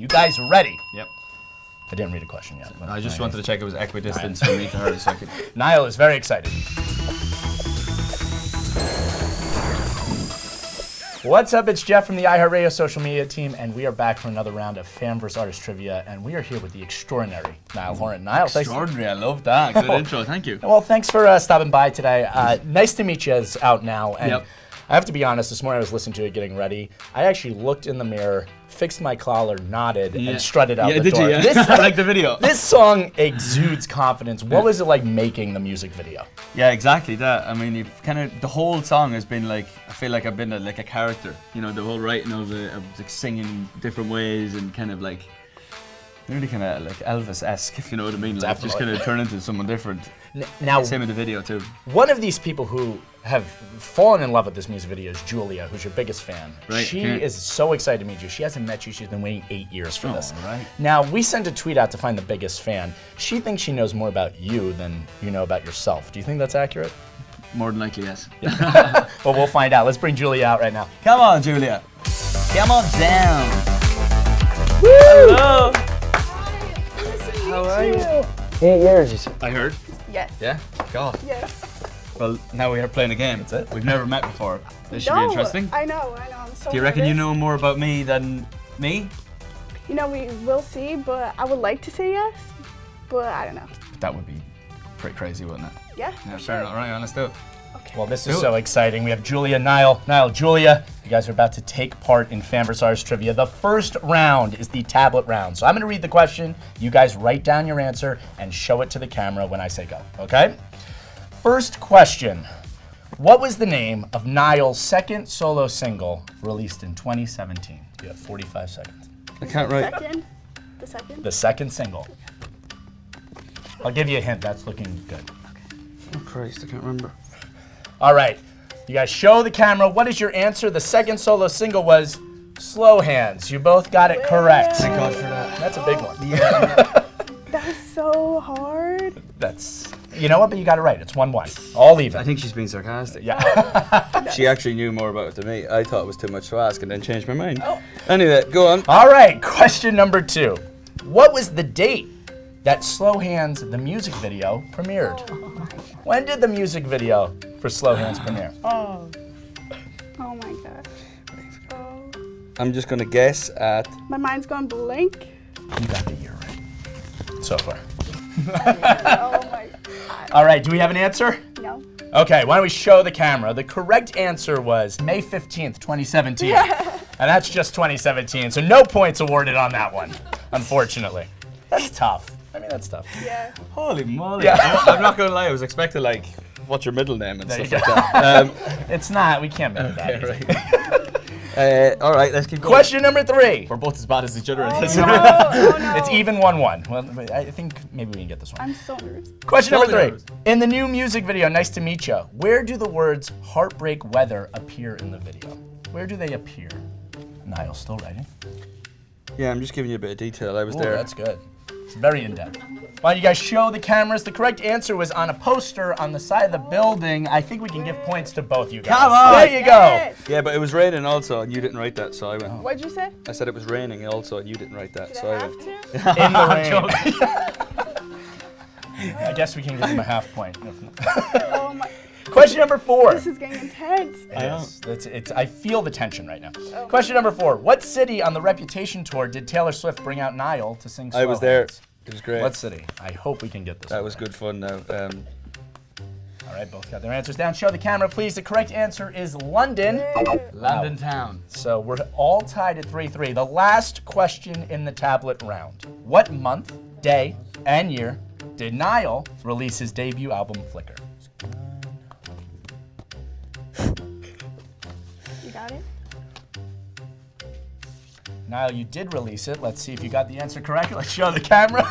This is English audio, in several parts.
You guys are ready. Yep. I didn't read a question yet. I just wanted to check it was equidistance from me to her. So Niall is very excited. What's up? It's Jeff from the iHeartRadio social media team, and we are back for another round of Fan vs. Artist Trivia, and we are here with the extraordinary Niall Horan. Niall, extraordinary, thanks. I love that. Good intro, thank you. Well, thanks for stopping by today. Nice to Meet Ya is out now, and I have to be honest, this morning I was listening to it getting ready. I actually looked in the mirror, fixed my collar, nodded, and strutted out the door. Yeah, did you? I like the video. This song exudes confidence. What was it like making the music video? Yeah, exactly that. I mean, you've kind of, the whole song has been like, I feel like I've been like a character. You know, the whole writing of it, I was like singing different ways and kind of like, really kind of like Elvis-esque, if you know what I mean. Like, definitely. Just kind of turn into someone different. Now, same in the video too. One of these people who have fallen in love with this music video is Julia, who's your biggest fan. Right, she is so excited to meet you. She hasn't met you. She's been waiting 8 years for this. Right. Now, we sent a tweet out to find the biggest fan. She thinks she knows more about you than you know about yourself. Do you think that's accurate? More than likely, yes. Yeah. Well, we'll find out. Let's bring Julia out right now. Come on, Julia. Come on down. Woo! Hello. Hi. Nice to meet you. How are you? 8 years, you said. I heard. Yes. Yeah? God. Yes. Well, now we are playing a game. That's it. We've never met before. This should be interesting. I know. I'm so nervous. Do you reckon you know more about me than me? You know, we will see, but I would like to say yes, but I don't know. That would be pretty crazy, wouldn't it? Yeah. Yeah, fair enough. All right, let's do it. Okay. Well, this is so exciting. We have Julia, Niall, Julia. You guys are about to take part in Fan vs. Artist Trivia. The first round is the tablet round. So I'm going to read the question. You guys write down your answer and show it to the camera when I say go, okay? First question, what was the name of Niall's second solo single released in 2017? You have 45 seconds. I can't write. The second? The second single. I'll give you a hint, that's looking good. Okay. Oh Christ, I can't remember. All right, you guys show the camera. What is your answer? The second solo single was Slow Hands. You both got it correct. Thank God for that. That's a big one. Yeah. That was so hard. That's... You know what, but you got it right. It's 1-1. All even. I think she's being sarcastic. Yeah. She actually knew more about it than me. I thought it was too much to ask and then changed my mind. Oh. Anyway, go on. All right, question number 2. What was the date that Slow Hands, the music video, premiered? Oh. When did the music video for Slow Hands premiere? Oh my God. Oh. I'm just gonna guess at... My mind's gone blank. You got the year right. So far. Oh my God. All right, do we have an answer? No. Okay, why don't we show the camera? The correct answer was May 15th, 2017. Yeah. And that's just 2017, so no points awarded on that one, unfortunately. That's tough. I mean, that's tough. Yeah. Holy moly. Yeah. I'm not gonna lie, I was expecting like, what's your middle name and stuff like that. It's not, we can't make that. Right. All right, let's keep going. Question number 3. We're both as bad as each other. Oh, no. It's even 1-1. Well, I think maybe we can get this one. I'm so nervous. Question number 3. In the new music video, Nice to Meet Ya, where do the words Heartbreak Weather appear in the video? Where do they appear? Niall, still writing. Yeah, I'm just giving you a bit of detail. I was there. That's good. It's very in-depth. Why don't you guys show the cameras? The correct answer was on a poster on the side of the building. I think we can give points to both you guys. Come on! There you go! Yeah, but it was raining also, and you didn't write that, so I went. What'd you say? I said it was raining also, and you didn't write that, so I went. In the rain. I guess we can give him a half point. Oh my. Question number 4. This is getting intense. I feel the tension right now. Oh. Question number 4. What city on the Reputation Tour did Taylor Swift bring out Niall to sing Slow Hands? I was there. It was great. What city? I hope we can get this. That was good fun though. All right, both got their answers down. Show the camera, please. The correct answer is London. Yay. London town. So we're all tied at 3-3. The last question in the tablet round. What month, day, and year did Niall release his debut album, Flicker? You got it? Niall, you did release it. Let's see if you got the answer correct. Let's show the camera.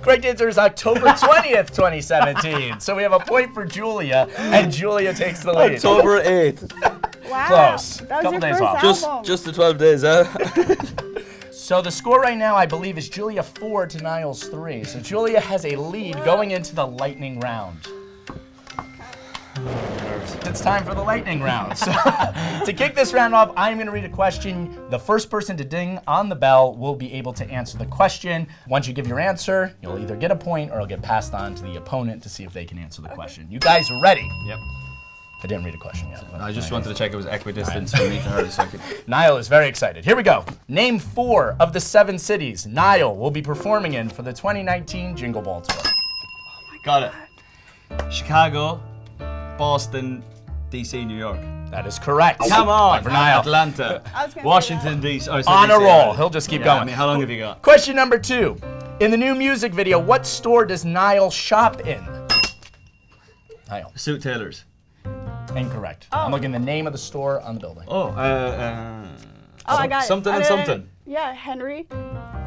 Correct answer is October 20th, 2017. So we have a point for Julia, and Julia takes the lead. October 8th. Wow. Close. That was your first album. Just the 12 days, huh? So the score right now, I believe, is Julia 4 to Niall's 3. So Julia has a lead going into the lightning round. it's time for the lightning round. So, to kick this round off, I'm going to read a question. The first person to ding on the bell will be able to answer the question. Once you give your answer, you'll either get a point or it'll get passed on to the opponent to see if they can answer the question. You guys are ready? Yep. I didn't read a question yet. I just wanted to check it was equidistant from me to her. So Niall is very excited. Here we go. Name 4 of the 7 cities Niall will be performing in for the 2019 Jingle Ball Tour. Oh my God. Got it. Chicago, Boston, DC, New York. That is correct. Come on. For Niall. Atlanta, Washington, DC. Oh, on DC, a roll. He'll just keep going. I mean, how long have you got? Question number 2. In the new music video, what store does Niall shop in? Niall. Suit Tailors. Incorrect. Oh. I'm looking at the name of the store on the building. Oh, I got it. Something and something. Yeah, Henry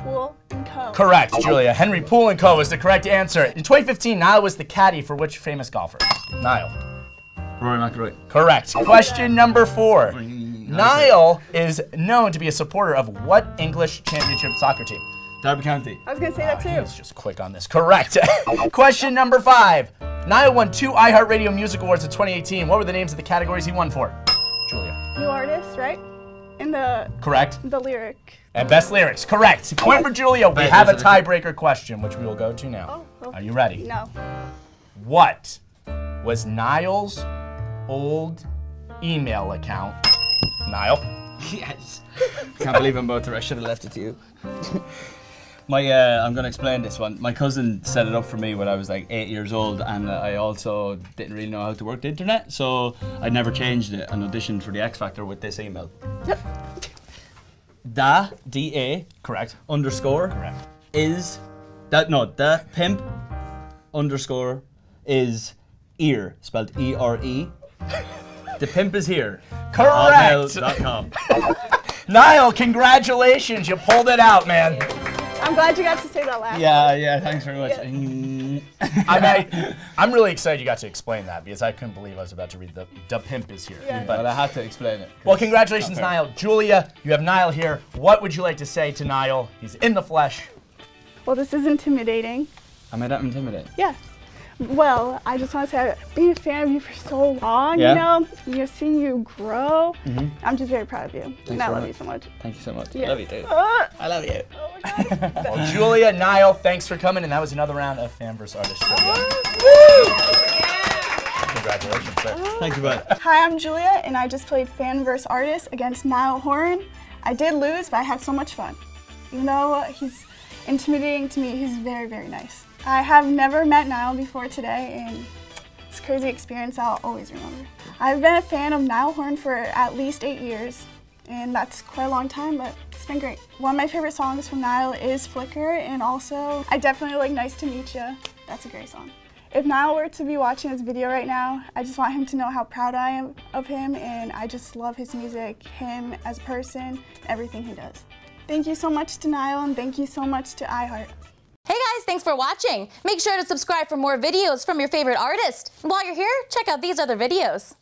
Poole and Co. Correct, Julia. Henry Poole and Co. is the correct answer. In 2015, Niall was the caddy for which famous golfer? Niall. Rory McIlroy. Correct. Question number 4. Niall is known to be a supporter of what English championship soccer team? Derby County. I was going to say that too. He's just quick on this. Correct. Question number 5. Niall won 2 iHeartRadio Music Awards in 2018. What were the names of the categories he won for? Julia. New artist, right? In the... Correct. The lyric. And best lyrics. Correct. Point for Julia. We have a tiebreaker question, which we will go to now. Oh, okay. Are you ready? No. What was Niall's old email account? Niall? Yes. Can't believe I'm both there. I should have left it to you. My, I'm gonna explain this one. My cousin set it up for me when I was like 8 years old, and I also didn't really know how to work the internet, so I never changed it and auditioned for the X Factor with this email. Da, D-A. Correct. Underscore. Correct. Is, that, no, da, pimp, underscore, is ear, spelled E-R-E. The pimp is here. Correct. Hotmail.com. Niall, congratulations, you pulled it out, man. I'm glad you got to say that last. Yeah, thanks very much. Yeah. I'm really excited you got to explain that because I couldn't believe I was about to read the pimp is here. Yeah. But I had to explain it. Well, congratulations, Niall. Julia, you have Niall here. What would you like to say to Niall? He's in the flesh. Well, this is intimidating. Am I that intimidating? Yeah. Well, I just want to say I've been a fan of you for so long, you know, seeing you grow. Mm-hmm. I'm just very proud of you. Thanks, and I love you so much. Thank you so much. Yeah. I love you, dude. I love you. Oh my God. Well, Julia, Niall, thanks for coming, and that was another round of Fan vs. Artist. Woo! Congratulations, sir. Thank you, bud. Hi, I'm Julia, and I just played Fan vs. Artist against Niall Horan. I did lose, but I had so much fun. You know, he's intimidating to me. He's very, very nice. I have never met Niall before today, and it's a crazy experience I'll always remember. I've been a fan of Niall Horan for at least 8 years, and that's quite a long time, but it's been great. One of my favorite songs from Niall is Flicker, and also I definitely like Nice to Meet Ya. That's a great song. If Niall were to be watching this video right now, I just want him to know how proud I am of him, and I just love his music, him as a person, everything he does. Thank you so much to Niall, and thank you so much to iHeart. Hey guys, thanks for watching. Make sure to subscribe for more videos from your favorite artist. And while you're here, check out these other videos.